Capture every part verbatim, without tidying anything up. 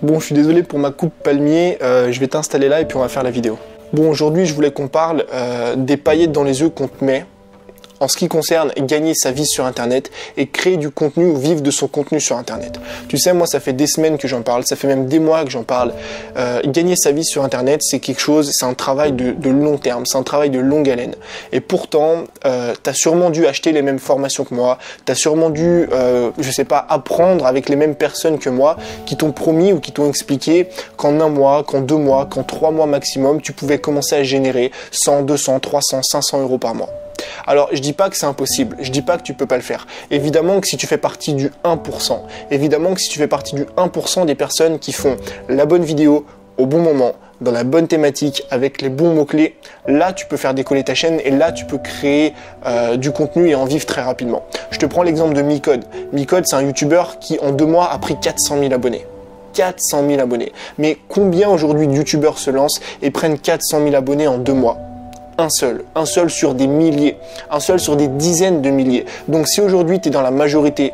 Bon, je suis désolé pour ma coupe palmier, euh, je vais t'installer là et puis on va faire la vidéo. Bon, aujourd'hui je voulais qu'on parle euh, des paillettes dans les yeux qu'on te met en ce qui concerne gagner sa vie sur internet et créer du contenu ou vivre de son contenu sur internet. Tu sais, moi ça fait des semaines que j'en parle, ça fait même des mois que j'en parle. Euh, gagner sa vie sur internet, c'est quelque chose, c'est un travail de, de long terme, c'est un travail de longue haleine. Et pourtant, euh, t'as sûrement dû acheter les mêmes formations que moi, t'as sûrement dû, euh, je sais pas, apprendre avec les mêmes personnes que moi qui t'ont promis ou qui t'ont expliqué qu'en un mois, qu'en deux mois, qu'en trois mois maximum, tu pouvais commencer à générer cent, deux cents, trois cents, cinq cents euros par mois. Alors, je dis pas que c'est impossible, je dis pas que tu peux pas le faire. Évidemment que si tu fais partie du un pour cent, évidemment que si tu fais partie du un pour cent des personnes qui font la bonne vidéo au bon moment, dans la bonne thématique, avec les bons mots-clés, là tu peux faire décoller ta chaîne et là tu peux créer euh, du contenu et en vivre très rapidement. Je te prends l'exemple de MiCode. MiCode, c'est un YouTuber qui en deux mois a pris quatre cent mille abonnés. quatre cent mille abonnés. Mais combien aujourd'hui de YouTubers se lancent et prennent quatre cent mille abonnés en deux mois ? Un seul, un seul sur des milliers, un seul sur des dizaines de milliers. Donc si aujourd'hui tu es dans la majorité,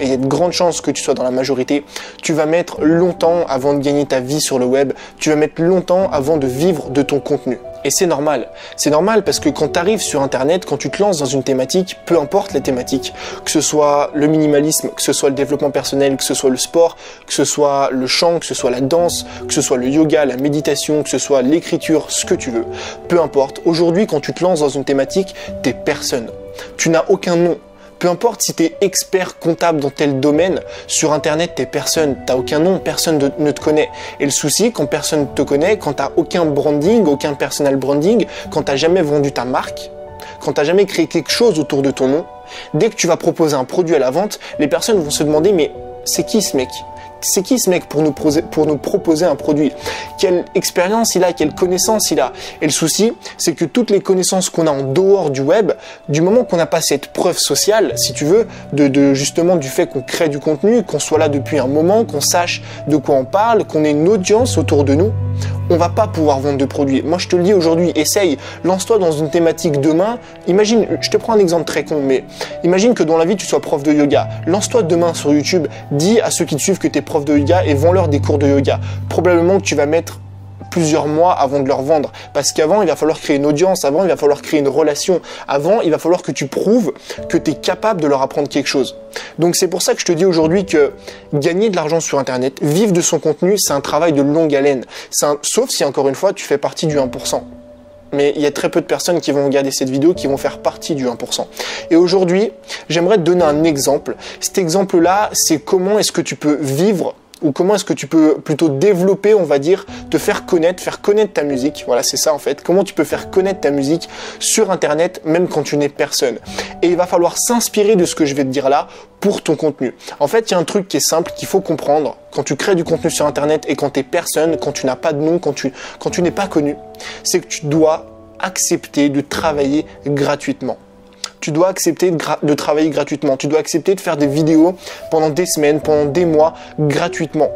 et il y a de grandes chances que tu sois dans la majorité, tu vas mettre longtemps avant de gagner ta vie sur le web, tu vas mettre longtemps avant de vivre de ton contenu. Et c'est normal, c'est normal parce que quand tu arrives sur internet, quand tu te lances dans une thématique, peu importe la thématique, que ce soit le minimalisme, que ce soit le développement personnel, que ce soit le sport, que ce soit le chant, que ce soit la danse, que ce soit le yoga, la méditation, que ce soit l'écriture, ce que tu veux, peu importe, aujourd'hui quand tu te lances dans une thématique, t'es personne, tu n'as aucun nom. Peu importe si tu es expert comptable dans tel domaine, sur internet t'es personne, t'as aucun nom, personne de, ne te connaît. Et le souci, quand personne ne te connaît, quand t'as aucun branding, aucun personal branding, quand t'as jamais vendu ta marque, quand t'as jamais créé quelque chose autour de ton nom, dès que tu vas proposer un produit à la vente, les personnes vont se demander mais c'est qui ce mec ? C'est qui ce mec pour nous, pour nous proposer un produit? Quelle expérience il a? Quelle connaissance il a? Et le souci, c'est que toutes les connaissances qu'on a en dehors du web, du moment qu'on n'a pas cette preuve sociale, si tu veux, de, de justement du fait qu'on crée du contenu, qu'on soit là depuis un moment, qu'on sache de quoi on parle, qu'on ait une audience autour de nous, on va pas pouvoir vendre de produits. Moi, je te le dis aujourd'hui, essaye, lance-toi dans une thématique demain. Imagine, je te prends un exemple très con, mais imagine que dans la vie, tu sois prof de yoga. Lance-toi demain sur YouTube, dis à ceux qui te suivent que tu es prof de yoga et vends-leur des cours de yoga. Probablement que tu vas mettre plusieurs mois avant de leur vendre. Parce qu'avant, il va falloir créer une audience, avant, il va falloir créer une relation, avant, il va falloir que tu prouves que tu es capable de leur apprendre quelque chose. Donc c'est pour ça que je te dis aujourd'hui que gagner de l'argent sur internet, vivre de son contenu, c'est un travail de longue haleine. C'est un... Sauf si, encore une fois, tu fais partie du un pour cent. Mais il y a très peu de personnes qui vont regarder cette vidéo qui vont faire partie du un pour cent. Et aujourd'hui, j'aimerais te donner un exemple. Cet exemple-là, c'est comment est-ce que tu peux vivre ou comment est-ce que tu peux plutôt développer, on va dire, te faire connaître, faire connaître ta musique. Voilà, c'est ça en fait. Comment tu peux faire connaître ta musique sur Internet, même quand tu n'es personne. Et il va falloir s'inspirer de ce que je vais te dire là pour ton contenu. En fait, il y a un truc qui est simple, qu'il faut comprendre. Quand tu crées du contenu sur Internet et quand tu es personne, quand tu n'as pas de nom, quand tu, quand tu n'es pas connu, c'est que tu dois accepter de travailler gratuitement. Tu dois accepter de, de travailler gratuitement. Tu dois accepter de faire des vidéos pendant des semaines, pendant des mois, gratuitement.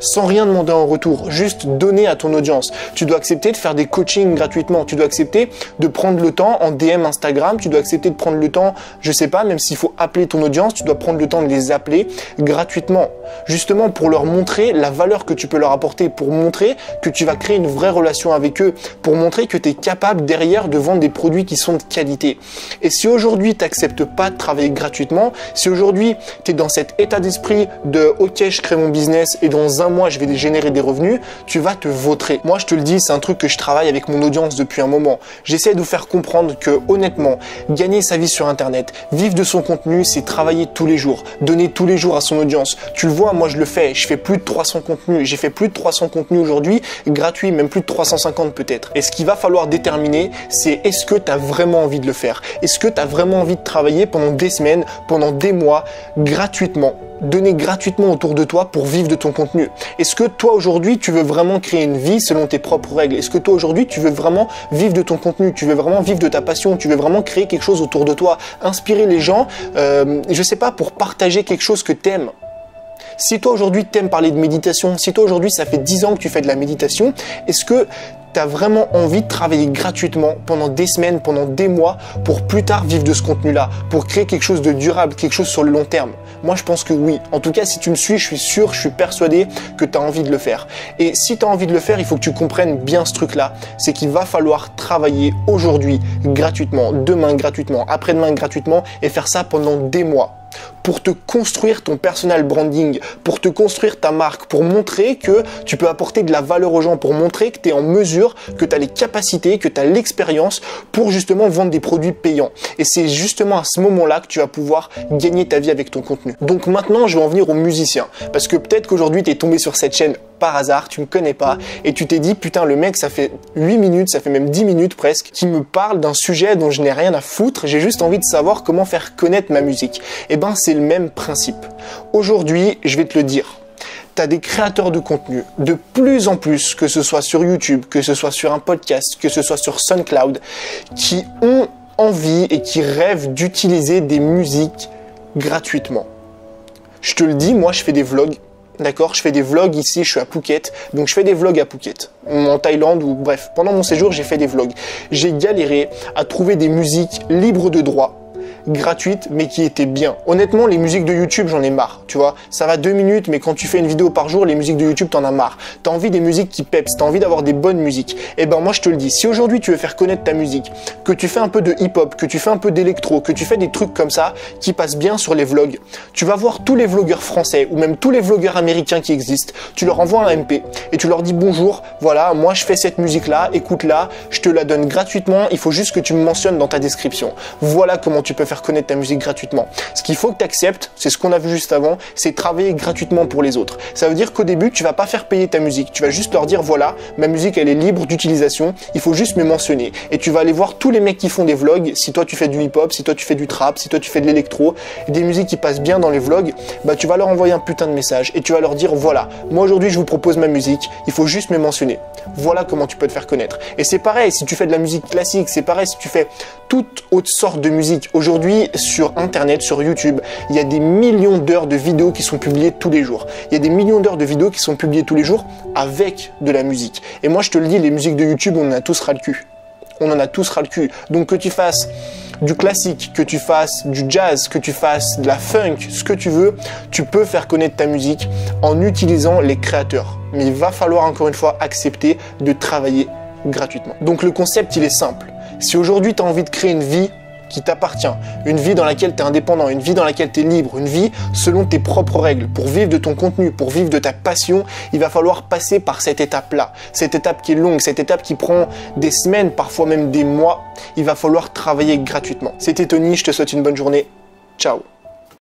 Sans rien demander en retour, juste donner à ton audience. Tu dois accepter de faire des coachings gratuitement. Tu dois accepter de prendre le temps en D M Instagram. Tu dois accepter de prendre le temps, je sais pas, même s'il faut appeler ton audience, tu dois prendre le temps de les appeler gratuitement. Justement pour leur montrer la valeur que tu peux leur apporter, pour montrer que tu vas créer une vraie relation avec eux, pour montrer que tu es capable derrière de vendre des produits qui sont de qualité. Et si aujourd'hui tu n'acceptes pas de travailler gratuitement, si aujourd'hui tu es dans cet état d'esprit de « ok, je crée mon business et dans un moi je vais générer des revenus », tu vas te vautrer. Moi je te le dis, c'est un truc que je travaille avec mon audience depuis un moment. J'essaie de vous faire comprendre que honnêtement, gagner sa vie sur internet, vivre de son contenu, c'est travailler tous les jours, donner tous les jours à son audience. Tu le vois, moi je le fais, je fais plus de trois cents contenus, j'ai fait plus de trois cents contenus aujourd'hui, gratuits, même plus de trois cent cinquante peut-être. Et ce qu'il va falloir déterminer, c'est est-ce que tu as vraiment envie de le faire? Est-ce que tu as vraiment envie de travailler pendant des semaines, pendant des mois, gratuitement? Donner gratuitement autour de toi pour vivre de ton contenu. Est-ce que toi aujourd'hui tu veux vraiment créer une vie selon tes propres règles? Est-ce que toi aujourd'hui tu veux vraiment vivre de ton contenu? Tu veux vraiment vivre de ta passion? Tu veux vraiment créer quelque chose autour de toi? Inspirer les gens, euh, je sais pas, pour partager quelque chose que t'aimes. Si toi aujourd'hui t'aimes parler de méditation, si toi aujourd'hui ça fait dix ans que tu fais de la méditation, est-ce que tu as vraiment envie de travailler gratuitement pendant des semaines, pendant des mois pour plus tard vivre de ce contenu-là, pour créer quelque chose de durable, quelque chose sur le long terme? Moi, je pense que oui. En tout cas, si tu me suis, je suis sûr, je suis persuadé que tu as envie de le faire. Et si tu as envie de le faire, il faut que tu comprennes bien ce truc-là. C'est qu'il va falloir travailler aujourd'hui gratuitement, demain gratuitement, après-demain gratuitement et faire ça pendant des mois. Pour te construire ton personal branding, pour te construire ta marque, pour montrer que tu peux apporter de la valeur aux gens, pour montrer que tu es en mesure, que tu as les capacités, que tu as l'expérience pour justement vendre des produits payants. Et c'est justement à ce moment-là que tu vas pouvoir gagner ta vie avec ton contenu. Donc maintenant, je vais en venir aux musiciens. Parce que peut-être qu'aujourd'hui, tu es tombé sur cette chaîne par hasard, tu ne me connais pas et tu t'es dit putain le mec ça fait huit minutes, ça fait même dix minutes presque, qui me parle d'un sujet dont je n'ai rien à foutre, j'ai juste envie de savoir comment faire connaître ma musique. Et ben c'est le même principe. Aujourd'hui je vais te le dire. T'as des créateurs de contenu de plus en plus, que ce soit sur YouTube, que ce soit sur un podcast, que ce soit sur SoundCloud, qui ont envie et qui rêvent d'utiliser des musiques gratuitement. Je te le dis, moi je fais des vlogs. D'accord, je fais des vlogs ici, je suis à Phuket, donc je fais des vlogs à Phuket, en Thaïlande ou bref, pendant mon séjour, j'ai fait des vlogs. J'ai galéré à trouver des musiques libres de droit, gratuites, mais qui étaient bien. Honnêtement, les musiques de YouTube, j'en ai marre, tu vois. Ça va deux minutes, mais quand tu fais une vidéo par jour, les musiques de YouTube, t'en as marre. T'as envie des musiques qui peps, t'as envie d'avoir des bonnes musiques. Et ben moi, je te le dis, si aujourd'hui tu veux faire connaître ta musique, que tu fais un peu de hip-hop, que tu fais un peu d'électro, que tu fais des trucs comme ça, qui passent bien sur les vlogs, tu vas voir tous les vlogueurs français ou même tous les vlogueurs américains qui existent, tu leur envoies un M P et tu leur dis bonjour, voilà, moi je fais cette musique-là, écoute-la, je te la donne gratuitement, il faut juste que tu me mentionnes dans ta description. Voilà comment tu peux faire connaître ta musique gratuitement. Ce qu'il faut que tu acceptes, c'est ce qu'on a vu juste avant, c'est travailler gratuitement pour les autres. Ça veut dire qu'au début, tu vas pas faire payer ta musique, tu vas juste leur dire voilà, ma musique elle est libre d'utilisation, il faut juste me mentionner. Et tu vas aller voir tous les mecs qui font des vlogs, si toi tu fais du hip-hop, si toi tu fais du trap, si toi tu fais de l'électro, des musiques qui passent bien dans les vlogs, bah tu vas leur envoyer un putain de message et tu vas leur dire voilà, moi aujourd'hui je vous propose ma musique, il faut juste me mentionner. Voilà comment tu peux te faire connaître. Et c'est pareil si tu fais de la musique classique, c'est pareil si tu fais toute autre sorte de musique. Aujourd'hui, sur Internet, sur YouTube, il y a des millions d'heures de vidéos qui sont publiées tous les jours. Il y a des millions d'heures de vidéos qui sont publiées tous les jours avec de la musique. Et moi, je te le dis, les musiques de YouTube, on en a tous ras le cul. On en a tous ras le cul. Donc, que tu fasses du classique, que tu fasses du jazz, que tu fasses de la funk, ce que tu veux, tu peux faire connaître ta musique en utilisant les créateurs. Mais il va falloir encore une fois accepter de travailler gratuitement. Donc le concept, il est simple. Si aujourd'hui tu as envie de créer une vie qui t'appartient, une vie dans laquelle tu es indépendant, une vie dans laquelle tu es libre, une vie selon tes propres règles, pour vivre de ton contenu, pour vivre de ta passion, il va falloir passer par cette étape-là, cette étape qui est longue, cette étape qui prend des semaines, parfois même des mois, il va falloir travailler gratuitement. C'était Tony, je te souhaite une bonne journée, ciao.